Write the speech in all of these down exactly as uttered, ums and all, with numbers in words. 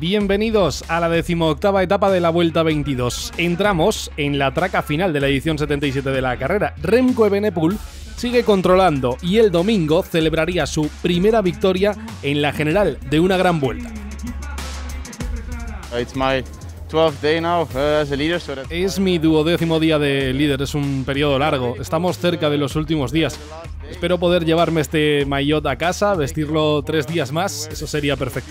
Bienvenidos a la decimoctava etapa de la Vuelta veintidós. Entramos en la traca final de la edición setenta y siete de la carrera. Remco Evenepoel sigue controlando y el domingo celebraría su primera victoria en la general de una gran vuelta. It's my day now, uh, as a leader, so es my... mi duodécimo día de líder, es un periodo largo, estamos cerca de los últimos días. Espero poder llevarme este maillot a casa, vestirlo tres días más, eso sería perfecto.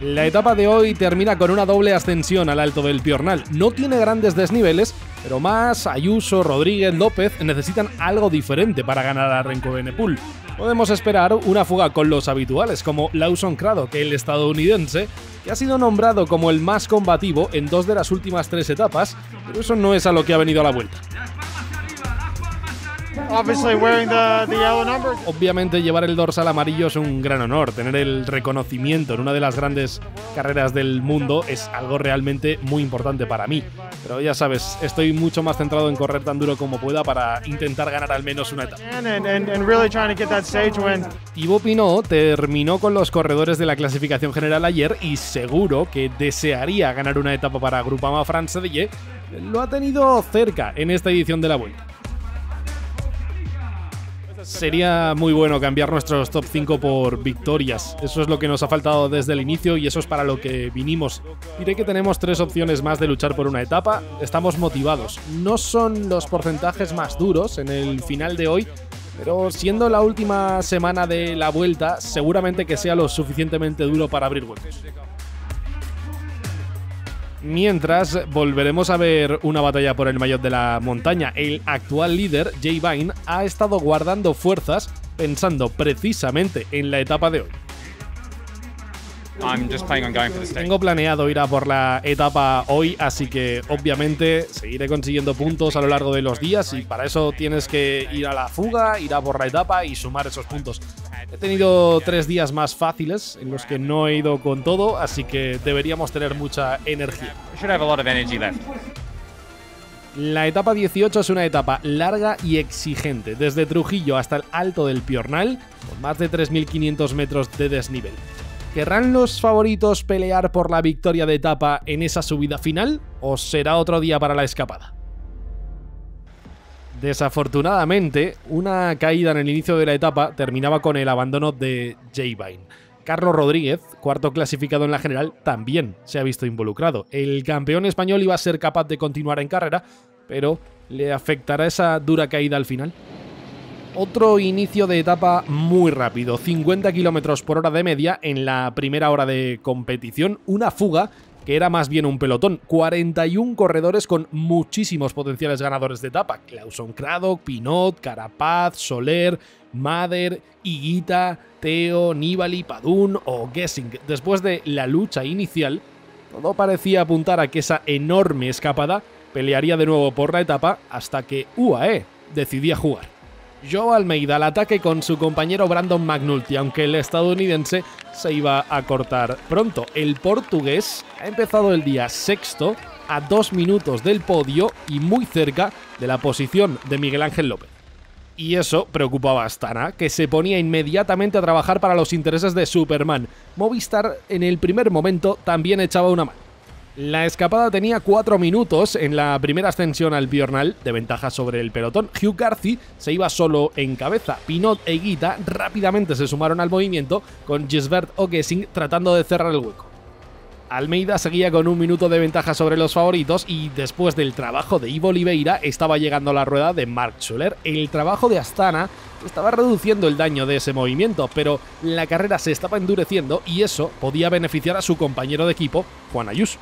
La etapa de hoy termina con una doble ascensión al alto del Piornal. No tiene grandes desniveles, pero Mas, Ayuso, Rodríguez, López necesitan algo diferente para ganar a Remco Evenepoel. Podemos esperar una fuga con los habituales, como Lawson Craddock, el estadounidense, que ha sido nombrado como el más combativo en dos de las últimas tres etapas, pero eso no es a lo que ha venido a la Vuelta. Obviamente llevar el dorsal amarillo es un gran honor, tener el reconocimiento en una de las grandes carreras del mundo es algo realmente muy importante para mí, pero ya sabes, estoy mucho más centrado en correr tan duro como pueda para intentar ganar al menos una etapa. Thibaut Pinot terminó con los corredores de la clasificación general ayer y seguro que desearía ganar una etapa para Grupama France-Sedille, lo ha tenido cerca en esta edición de la Vuelta. Sería muy bueno cambiar nuestros top cinco por victorias. Eso es lo que nos ha faltado desde el inicio y eso es para lo que vinimos. Diré que tenemos tres opciones más de luchar por una etapa. Estamos motivados. No son los porcentajes más duros en el final de hoy, pero siendo la última semana de la Vuelta, seguramente que sea lo suficientemente duro para abrir huecos. Mientras, volveremos a ver una batalla por el maillot de la montaña. El actual líder, Jay Vine, ha estado guardando fuerzas pensando precisamente en la etapa de hoy. I'm just planning on going for the Tengo planeado ir a por la etapa hoy, así que obviamente seguiré consiguiendo puntos a lo largo de los días y para eso tienes que ir a la fuga, ir a por la etapa y sumar esos puntos. He tenido tres días más fáciles en los que no he ido con todo, así que deberíamos tener mucha energía. La etapa dieciocho es una etapa larga y exigente, desde Trujillo hasta el alto del Piornal, con más de tres mil quinientos metros de desnivel. ¿Querrán los favoritos pelear por la victoria de etapa en esa subida final o será otro día para la escapada? Desafortunadamente, una caída en el inicio de la etapa terminaba con el abandono de Jay Vine. Carlos Rodríguez, cuarto clasificado en la general, también se ha visto involucrado. El campeón español iba a ser capaz de continuar en carrera, pero ¿le afectará esa dura caída al final? Otro inicio de etapa muy rápido, cincuenta kilómetros por hora de media en la primera hora de competición, una fuga que era más bien un pelotón, cuarenta y un corredores con muchísimos potenciales ganadores de etapa, Lawson Craddock, Pinot, Carapaz, Soler, Mader, Higuita, Theo, Nibali, Padun o Gesink. Después de la lucha inicial, todo parecía apuntar a que esa enorme escapada pelearía de nuevo por la etapa hasta que U A E decidía jugar. João Almeida al ataque con su compañero Brandon McNulty, aunque el estadounidense se iba a cortar pronto. El portugués ha empezado el día sexto a dos minutos del podio y muy cerca de la posición de Miguel Ángel López. Y eso preocupaba a Astana, que se ponía inmediatamente a trabajar para los intereses de Superman. Movistar en el primer momento también echaba una mano. La escapada tenía cuatro minutos en la primera ascensión al Piornal, de ventaja sobre el pelotón. Hugh Carthy se iba solo en cabeza. Pinot e Higuita rápidamente se sumaron al movimiento, con Gisbert O'Gessing tratando de cerrar el hueco. Almeida seguía con un minuto de ventaja sobre los favoritos y después del trabajo de Ivo Oliveira estaba llegando a la rueda de Mark Schuller. El trabajo de Astana estaba reduciendo el daño de ese movimiento, pero la carrera se estaba endureciendo y eso podía beneficiar a su compañero de equipo, Juan Ayuso.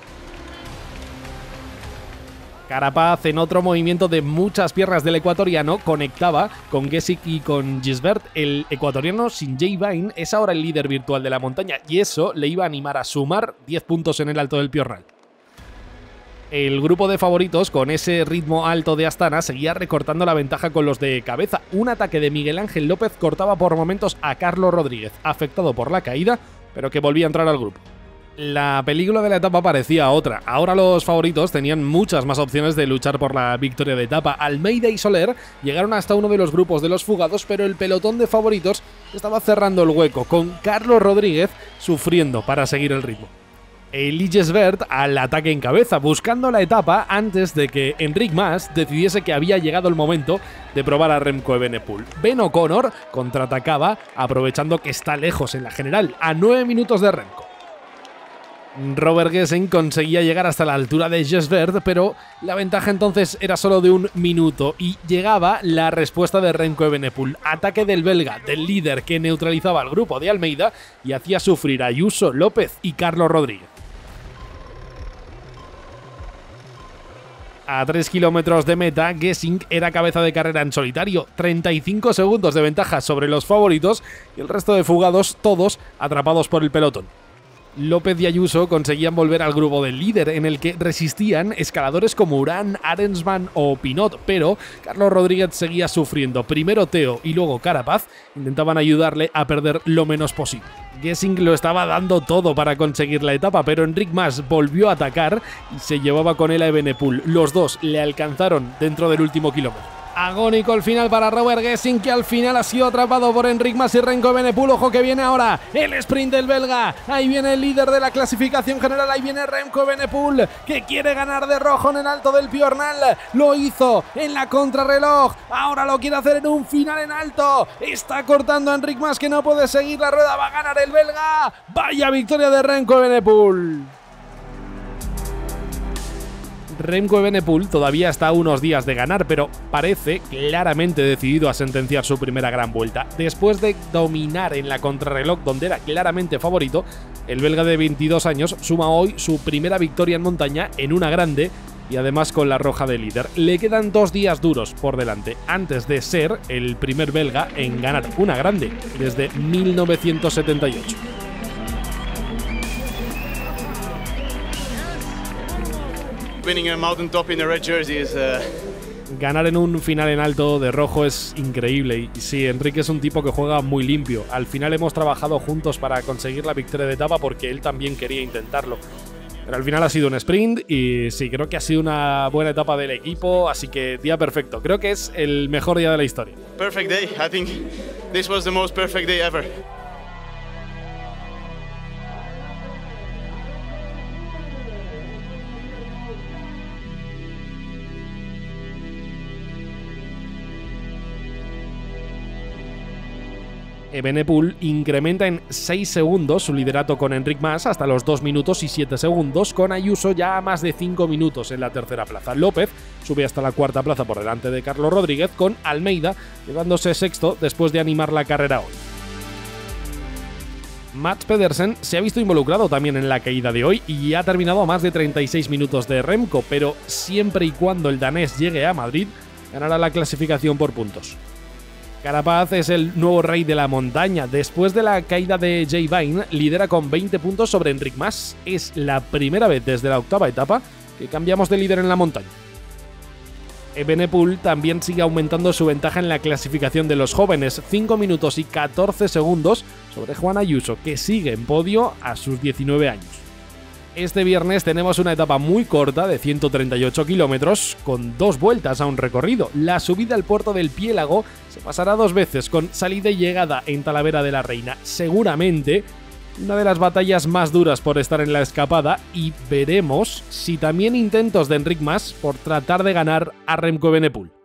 Carapaz, en otro movimiento de muchas piernas del ecuatoriano, conectaba con Gesik y con Jesverd. El ecuatoriano sin Jay Vine es ahora el líder virtual de la montaña y eso le iba a animar a sumar diez puntos en el alto del Piornal. El grupo de favoritos, con ese ritmo alto de Astana, seguía recortando la ventaja con los de cabeza. Un ataque de Miguel Ángel López cortaba por momentos a Carlos Rodríguez, afectado por la caída, pero que volvía a entrar al grupo. la película de la etapa parecía otra. Ahora los favoritos tenían muchas más opciones de luchar por la victoria de etapa. Almeida y Soler llegaron hasta uno de los grupos de los fugados, pero el pelotón de favoritos estaba cerrando el hueco, con Carlos Rodríguez sufriendo para seguir el ritmo. Eli Gesbert al ataque en cabeza, buscando la etapa antes de que Enric Mas decidiese que había llegado el momento de probar a Remco Evenepoel. Ben O'Connor contraatacaba, aprovechando que está lejos en la general, a nueve minutos de Remco. Robert Gesink conseguía llegar hasta la altura de Jesverd, pero la ventaja entonces era solo de un minuto y llegaba la respuesta de Remco Evenepoel. Ataque del belga, del líder, que neutralizaba al grupo de Almeida y hacía sufrir a Ayuso, López y Carlos Rodríguez. A tres kilómetros de meta, Gesink era cabeza de carrera en solitario, treinta y cinco segundos de ventaja sobre los favoritos y el resto de fugados, todos atrapados por el pelotón. López y Ayuso conseguían volver al grupo del líder, en el que resistían escaladores como Urán, Arensman o Pinot, pero Carlos Rodríguez seguía sufriendo. Primero Theo y luego Carapaz intentaban ayudarle a perder lo menos posible. Gesink lo estaba dando todo para conseguir la etapa, pero Enric Mas volvió a atacar y se llevaba con él a Evenepoel. Los dos le alcanzaron dentro del último kilómetro. Agónico el final para Robert Gesink, que al final ha sido atrapado por Enric Mas y Remco Evenepoel. Ojo que viene ahora el sprint del belga. Ahí viene el líder de la clasificación general. Ahí viene Remco Evenepoel, que quiere ganar de rojo en el alto del Piornal. Lo hizo en la contrarreloj. Ahora lo quiere hacer en un final en alto. Está cortando a Enric Mas, que no puede seguir la rueda. Va a ganar el belga. Vaya victoria de Remco Evenepoel. Remco Evenepoel todavía está a unos días de ganar, pero parece claramente decidido a sentenciar su primera gran vuelta. Después de dominar en la contrarreloj, donde era claramente favorito, el belga de veintidós años suma hoy su primera victoria en montaña en una grande y además con la roja de líder. Le quedan dos días duros por delante antes de ser el primer belga en ganar una grande desde mil novecientos setenta y ocho. Ganar en un final en alto de rojo es increíble, y sí, Enrique es un tipo que juega muy limpio. Al final hemos trabajado juntos para conseguir la victoria de etapa porque él también quería intentarlo. Pero al final ha sido un sprint y sí, creo que ha sido una buena etapa del equipo, así que día perfecto. Creo que es el mejor día de la historia. Perfect day. I think this was the most perfect day ever. Evenepoel incrementa en seis segundos su liderato con Enric Mas hasta los dos minutos y siete segundos, con Ayuso ya a más de cinco minutos en la tercera plaza. López sube hasta la cuarta plaza por delante de Carlos Rodríguez, con Almeida llevándose sexto después de animar la carrera hoy. Mats Pedersen se ha visto involucrado también en la caída de hoy y ha terminado a más de treinta y seis minutos de Remco, pero siempre y cuando el danés llegue a Madrid, ganará la clasificación por puntos. Carapaz es el nuevo rey de la montaña. Después de la caída de Jay Vine, lidera con veinte puntos sobre Enric Mas. Es la primera vez desde la octava etapa que cambiamos de líder en la montaña. Evenepoel también sigue aumentando su ventaja en la clasificación de los jóvenes, cinco minutos y catorce segundos sobre Juan Ayuso, que sigue en podio a sus diecinueve años. Este viernes tenemos una etapa muy corta de ciento treinta y ocho kilómetros con dos vueltas a un recorrido. La subida al Puerto del Piélago se pasará dos veces, con salida y llegada en Talavera de la Reina. Seguramente una de las batallas más duras por estar en la escapada, y veremos si también intentos de Enric Mas por tratar de ganar a Remco Evenepoel.